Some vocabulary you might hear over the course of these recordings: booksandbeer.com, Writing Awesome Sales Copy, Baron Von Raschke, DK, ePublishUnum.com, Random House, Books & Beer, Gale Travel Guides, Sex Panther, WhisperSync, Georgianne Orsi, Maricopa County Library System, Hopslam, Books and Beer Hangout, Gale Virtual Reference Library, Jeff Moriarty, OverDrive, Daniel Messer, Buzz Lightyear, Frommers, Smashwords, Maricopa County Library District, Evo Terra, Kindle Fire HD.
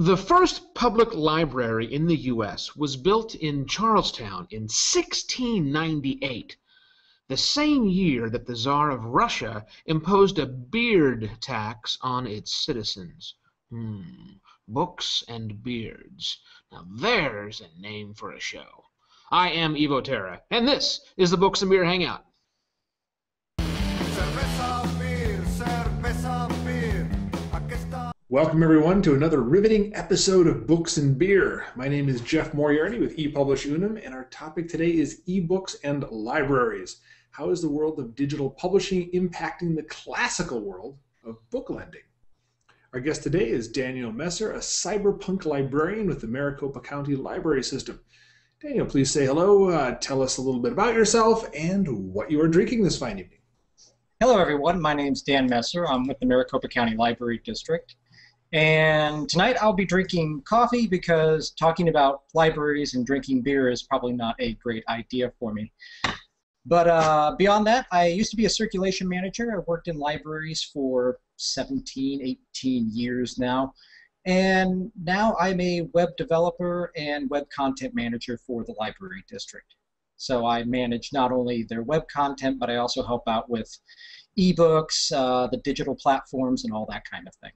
The first public library in the U.S. was built in Charlestown in 1698, the same year that the Tsar of Russia imposed a beard tax on its citizens. Books and beards. Now there's a name for a show. I am Evo Terra, and this is the Books and Beer Hangout. Welcome, everyone, to another riveting episode of Books and Beer. My name is Jeff Moriarty with ePublish Unum, and our topic today is eBooks and Libraries. How is the world of digital publishing impacting the classical world of book lending? Our guest today is Daniel Messer, a cyberpunk librarian with the Maricopa County Library System. Daniel, please say hello, tell us a little bit about yourself, and what you are drinking this fine evening. Hello, everyone. My name's Dan Messer. I'm with the Maricopa County Library District. And tonight I'll be drinking coffee because talking about libraries and drinking beer is probably not a great idea for me. But beyond that, I used to be a circulation manager. I worked in libraries for 17, 18 years now. And now I'm a web developer and web content manager for the library district. So I manage not only their web content, but I also help out with ebooks, the digital platforms, and all that kind of thing.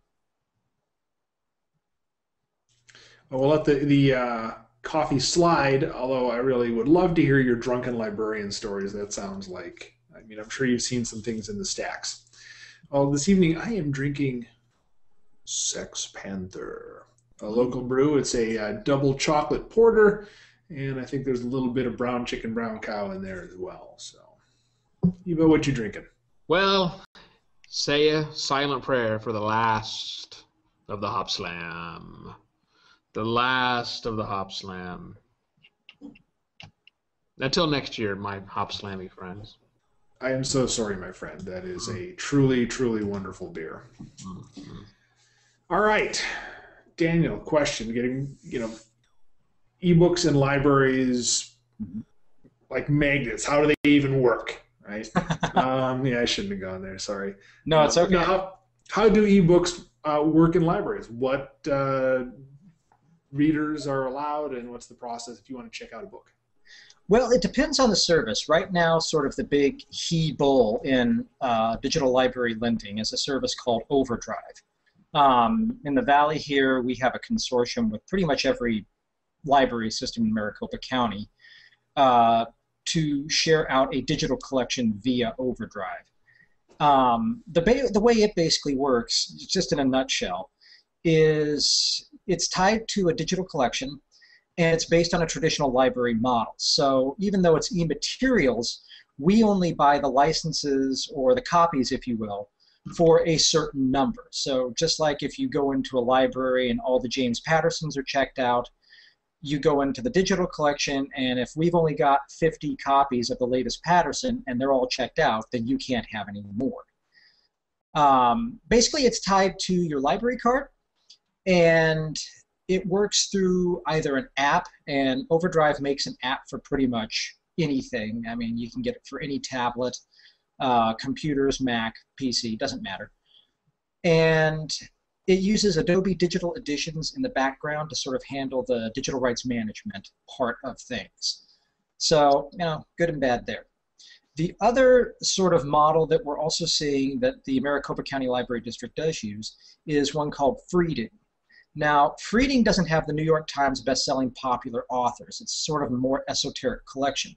We'll let the coffee slide, although I really would love to hear your drunken librarian stories. That sounds like, I mean, I'm sure you've seen some things in the stacks. Well, this evening I am drinking Sex Panther, a local brew. It's a double chocolate porter, and I think there's a little bit of brown chicken, brown cow in there as well. So, Evo, what you drinking? Well, say a silent prayer for the last of the Hopslam. The last of the Hopslam. Until next year, my Hopslammy friends. I am so sorry, my friend. That is a truly, truly wonderful beer. Mm-hmm. All right, Daniel. Question: getting ebooks and libraries like magnets. How do they even work? Right? Yeah, I shouldn't have gone there. Sorry. No, it's okay. How do ebooks work in libraries? What readers are allowed, and what's the process if you want to check out a book? Well, it depends on the service. Right now, sort of the big he-bull in digital library lending is a service called OverDrive. In the Valley here, we have a consortium with pretty much every library system in Maricopa County to share out a digital collection via OverDrive. The way it basically works, just in a nutshell, is it's tied to a digital collection, and it's based on a traditional library model. So even though it's e-materials, we only buy the licenses, or the copies, if you will, for a certain number. So just like if you go into a library and all the James Pattersons are checked out, you go into the digital collection, and if we've only got 50 copies of the latest Patterson and they're all checked out, then you can't have any more. Basically, it's tied to your library card. And it works through either an app, and OverDrive makes an app for pretty much anything. I mean, you can get it for any tablet, computers, Mac, PC, doesn't matter. And it uses Adobe Digital Editions in the background to sort of handle the digital rights management part of things. So, good and bad there. The other sort of model that we're also seeing that the Maricopa County Library District does use is one called Freedom. Now, Freeding doesn't have the New York Times best-selling popular authors. It's sort of a more esoteric collection.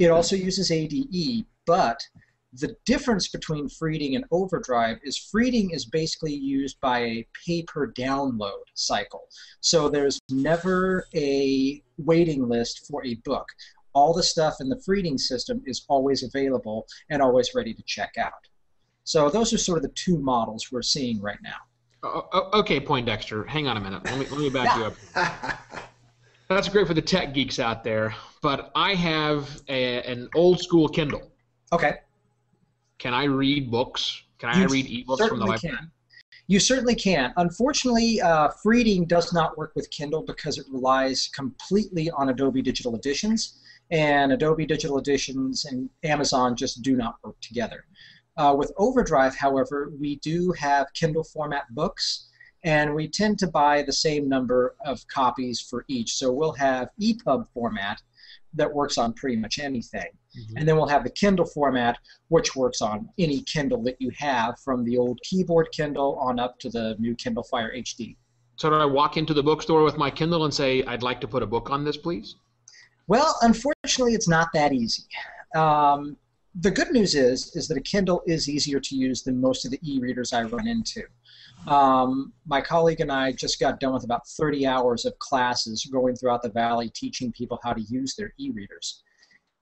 It also uses ADE, but the difference between Freeding and OverDrive is Freeding is basically used by a pay-per-download cycle. So there's never a waiting list for a book. All the stuff in the Freeding system is always available and always ready to check out. So those are sort of the two models we're seeing right now. Okay, Poindexter, hang on a minute. Let me back you up. That's great for the tech geeks out there, but I have an old-school Kindle. Okay. Can I read books? Can I read ebooks from the library? You certainly can. Unfortunately, Freeding does not work with Kindle because it relies completely on Adobe Digital Editions, and Adobe Digital Editions and Amazon just do not work together. With OverDrive, however, we do have Kindle format books, and we tend to buy the same number of copies for each. So we'll have EPUB format that works on pretty much anything. Mm-hmm. And then we'll have the Kindle format, which works on any Kindle that you have, from the old keyboard Kindle on up to the new Kindle Fire HD. So do I walk into the bookstore with my Kindle and say, I'd like to put a book on this, please? Well, unfortunately, it's not that easy. The good news is that a Kindle is easier to use than most of the e-readers I run into. My colleague and I just got done with about 30 hours of classes going throughout the valley teaching people how to use their e-readers.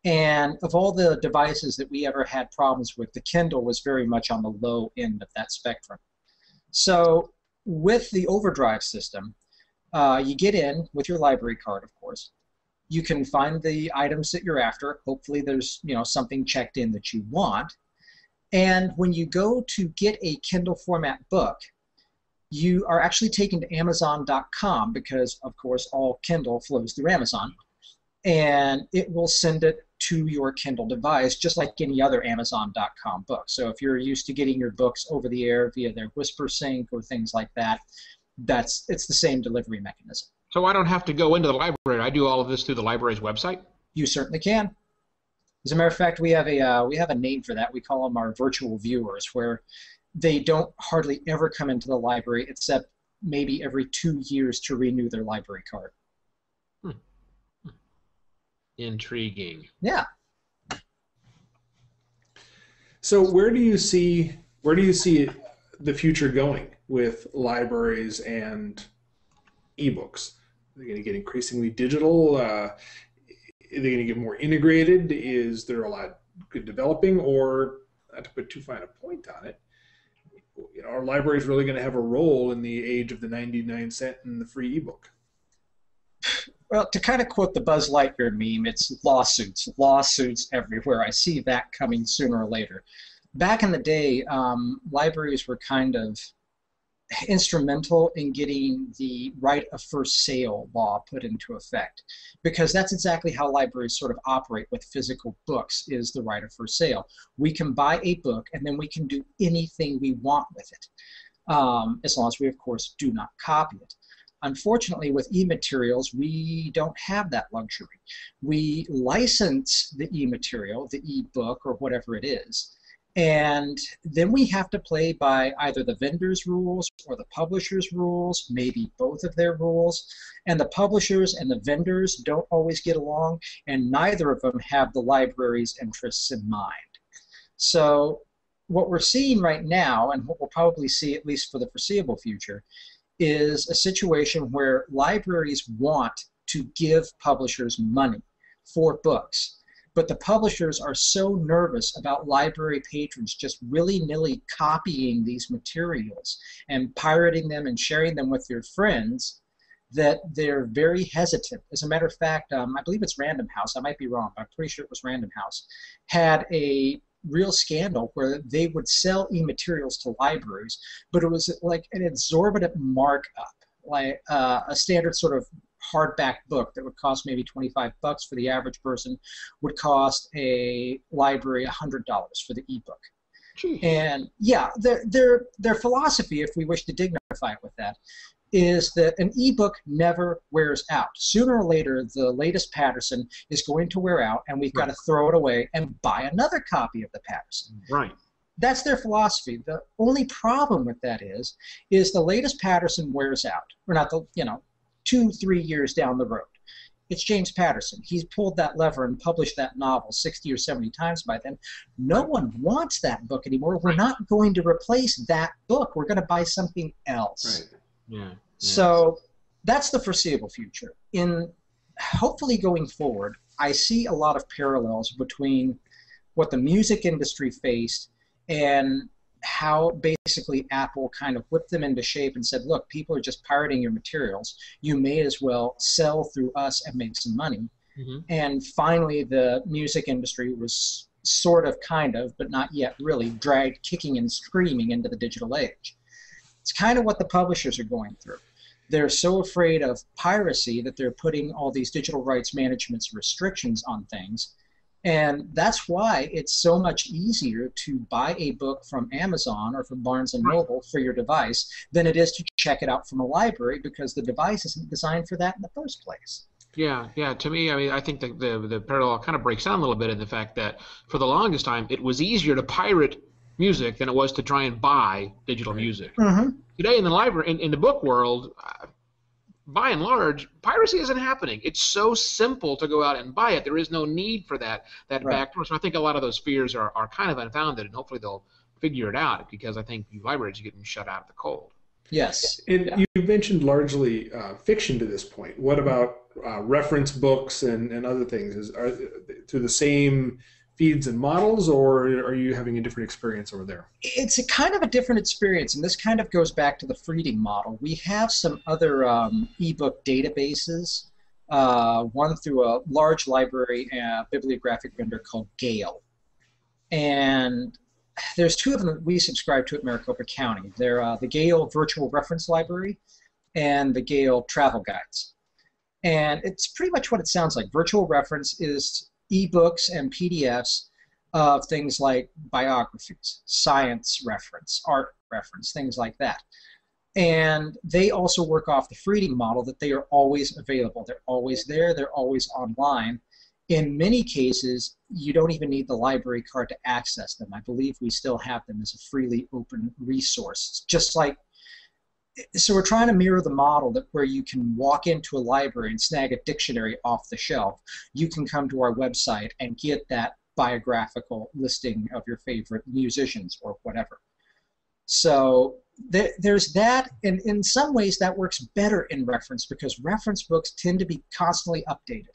And of all the devices that we ever had problems with, the Kindle was very much on the low end of that spectrum. So with the OverDrive system, you get in with your library card, of course. You can find the items that you're after. Hopefully there's, you know, something checked in that you want. And when you go to get a Kindle format book, you are actually taken to Amazon.com because, of course, all Kindle flows through Amazon. And it will send it to your Kindle device just like any other Amazon.com book. So if you're used to getting your books over the air via their WhisperSync or things like that, it's the same delivery mechanism. So I don't have to go into the library. I do all of this through the library's website? You certainly can. As a matter of fact, we have a name for that. We call them our virtual viewers, where they don't hardly ever come into the library except maybe every 2 years to renew their library card. Hmm. Intriguing. Yeah. So where do you see the future going with libraries and ebooks? Are they going to get increasingly digital? Are they going to get more integrated? Is there a lot good developing? Or, not to put too fine a point on it, you know, are libraries really going to have a role in the age of the 99-cent and the free ebook? Well, to kind of quote the Buzz Lightyear meme, it's lawsuits. Lawsuits everywhere. I see that coming sooner or later. Back in the day, libraries were kind of instrumental in getting the right of first sale law put into effect, because that's exactly how libraries sort of operate with physical books, is the right of first sale. We can buy a book and then we can do anything we want with it, as long as we, of course, do not copy it. Unfortunately, with e-materials, we don't have that luxury. We license the e-material, the e-book, or whatever it is, and then we have to play by either the vendor's rules or the publisher's rules, maybe both of their rules. And the publishers and the vendors don't always get along, and neither of them have the library's interests in mind. So what we're seeing right now, and what we'll probably see at least for the foreseeable future, is a situation where libraries want to give publishers money for books. But the publishers are so nervous about library patrons just willy-nilly copying these materials and pirating them and sharing them with their friends that they're very hesitant. As a matter of fact, I believe it's Random House. I might be wrong, but I'm pretty sure it was Random House. Had a real scandal where they would sell e-materials to libraries, but it was like an exorbitant markup, like a standard sort of hardback book that would cost maybe $25 for the average person would cost a library $100 for the ebook. Jeez. And yeah, their philosophy, if we wish to dignify it with that, is that an ebook never wears out. Sooner or later, the latest Patterson is going to wear out, and we've got to throw it away and buy another copy of the Patterson. Right. That's their philosophy. The only problem with that is the latest Patterson wears out, or not the, you know, 2-3 years down the road. It's James Patterson. He's pulled that lever and published that novel 60 or 70 times by then. No one wants that book anymore. We're not going to replace that book. We're going to buy something else. Right. Yeah. So that's the foreseeable future. In hopefully going forward, I see a lot of parallels between what the music industry faced and how basically Apple kind of whipped them into shape and said, look, people are just pirating your materials. You may as well sell through us and make some money. Mm-hmm. And finally, the music industry was sort of, kind of, but not yet really, dragged kicking and screaming into the digital age. It's kind of what the publishers are going through. They're so afraid of piracy that they're putting all these digital rights management's restrictions on things. And that's why it's so much easier to buy a book from Amazon or from Barnes & Noble for your device than it is to check it out from a library, because the device isn't designed for that in the first place. Yeah, yeah. To me, I mean, I think the parallel kind of breaks down a little bit in the fact that for the longest time, it was easier to pirate music than it was to try and buy digital music. Mm-hmm. Today in the library, in the book world, by and large, piracy isn't happening. It's so simple to go out and buy it. There is no need for that backdoor. So I think a lot of those fears are kind of unfounded, and hopefully they'll figure it out, because I think libraries are getting shut out of the cold. Yes. And you mentioned largely fiction to this point. What about reference books and other things? Are through the same feeds and models, or are you having a different experience over there? It's a kind of a different experience, and this kind of goes back to the Freeding model. We have some other ebook databases, one through a large library bibliographic vendor called Gale. And there's two of them that we subscribe to at Maricopa County. They're the Gale Virtual Reference Library and the Gale Travel Guides. And it's pretty much what it sounds like. Virtual reference is ebooks and PDFs of things like biographies, science reference, art reference, things like that. And they also work off the Freedom model, that they are always available. They're always there. They're always online. In many cases, you don't even need the library card to access them. I believe we still have them as a freely open resource. Just like, so we're trying to mirror the model that where you can walk into a library and snag a dictionary off the shelf. You can come to our website and get that biographical listing of your favorite musicians or whatever. So there's that, and in some ways that works better in reference, because reference books tend to be constantly updated.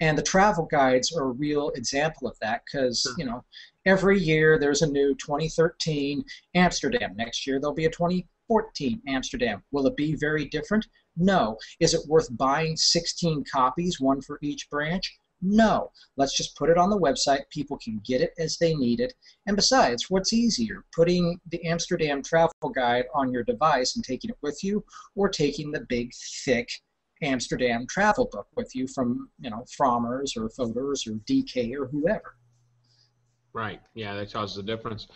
And the travel guides are a real example of that, because, you know, every year there's a new 2013 Amsterdam. Next year there'll be a 2014 Amsterdam. Will it be very different? No. Is it worth buying 16 copies, one for each branch? No. Let's just put it on the website. People can get it as they need it. And besides, what's easier, putting the Amsterdam travel guide on your device and taking it with you, or taking the big, thick Amsterdam travel book with you from, you know, Frommers or Fodors or DK or whoever? Right. Yeah, that causes a difference.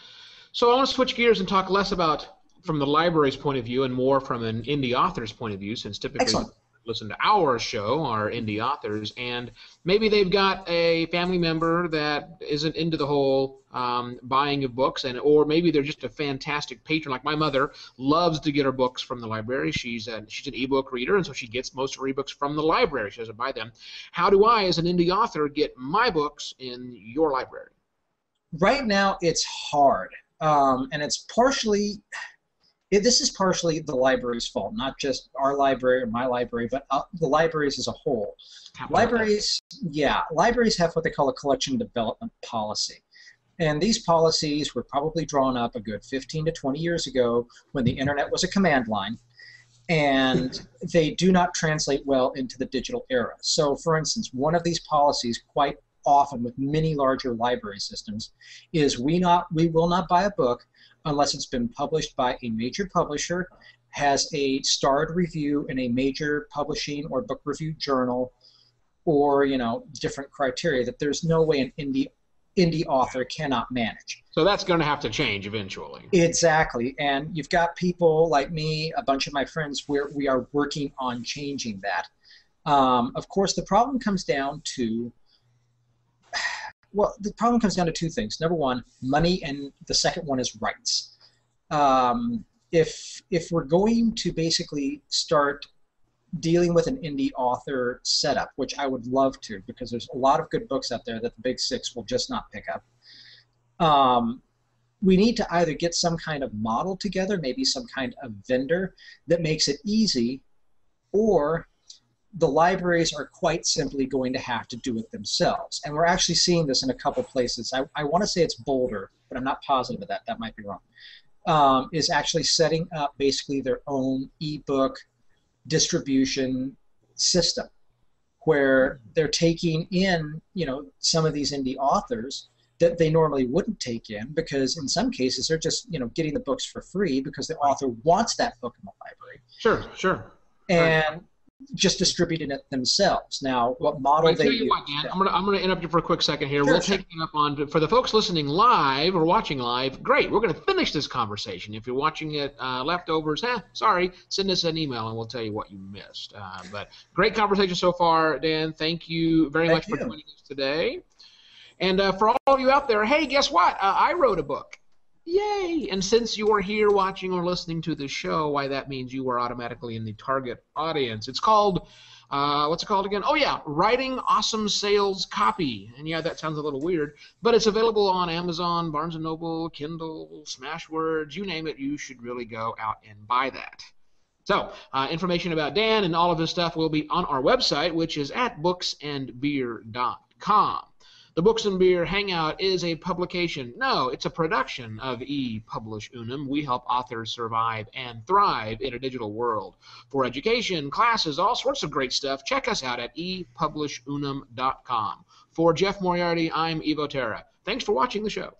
So I want to switch gears and talk less about from the library's point of view and more from an indie author's point of view, since typically you listen to our show, our indie authors, and maybe they've got a family member that isn't into the whole buying of books, and or maybe they're just a fantastic patron. Like my mother loves to get her books from the library. She's an ebook reader, and so she gets most of her ebooks from the library. She doesn't buy them. How do I, as an indie author, get my books in your library? Right now, it's hard, and it's partially. This is partially the library's fault, not just our library or my library, but the libraries as a whole. Libraries have what they call a collection development policy. And these policies were probably drawn up a good 15 to 20 years ago when the internet was a command line, and they do not translate well into the digital era. So, for instance, one of these policies quite often with many larger library systems is we will not buy a book unless it's been published by a major publisher, has a starred review in a major publishing or book review journal, or, you know, different criteria that there's no way an indie author cannot manage. So that's going to have to change eventually. Exactly. And you've got people like me, a bunch of my friends, where we are working on changing that. Of course, the problem comes down to two things. Number one, money, and the second one is rights. If we're going to basically start dealing with an indie author setup, which I would love to, because there's a lot of good books out there that the big six will just not pick up, we need to either get some kind of model together, maybe some kind of vendor that makes it easy, or the libraries are quite simply going to have to do it themselves. And we're actually seeing this in a couple places. I want to say it's Boulder, but I'm not positive of that. That might be wrong. Is actually setting up basically their own ebook distribution system, where they're taking in, you know, some of these indie authors that they normally wouldn't take in, because in some cases they're just, you know, getting the books for free because the author wants that book in the library. Sure, sure. And just distributed it themselves. Now, what model they use... What, Dan, I'm going to interrupt you for a quick second here. Sure, we'll take it up on... For the folks listening live or watching live, great. We're going to finish this conversation. If you're watching it leftovers, sorry, send us an email and we'll tell you what you missed. But great conversation so far, Dan. Thank you very much for joining us today. And for all of you out there, hey, guess what? I wrote a book. Yay! And since you are here watching or listening to the show, why, that means you are automatically in the target audience. It's called, what's it called again? Oh yeah, Writing Awesome Sales Copy. And yeah, that sounds a little weird, but it's available on Amazon, Barnes & Noble, Kindle, Smashwords, you name it, you should really go out and buy that. So, information about Dan and all of his stuff will be on our website, which is at booksandbeer.com. The Books and Beer Hangout is a publication. No, it's a production of ePublish Unum. We help authors survive and thrive in a digital world. For education, classes, all sorts of great stuff, check us out at ePublishUnum.com. For Jeff Moriarty, I'm Evo Terra. Thanks for watching the show.